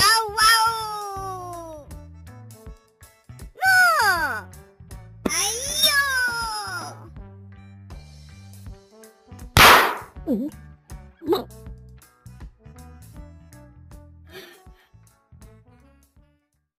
Oh, wow! No! Aiyo!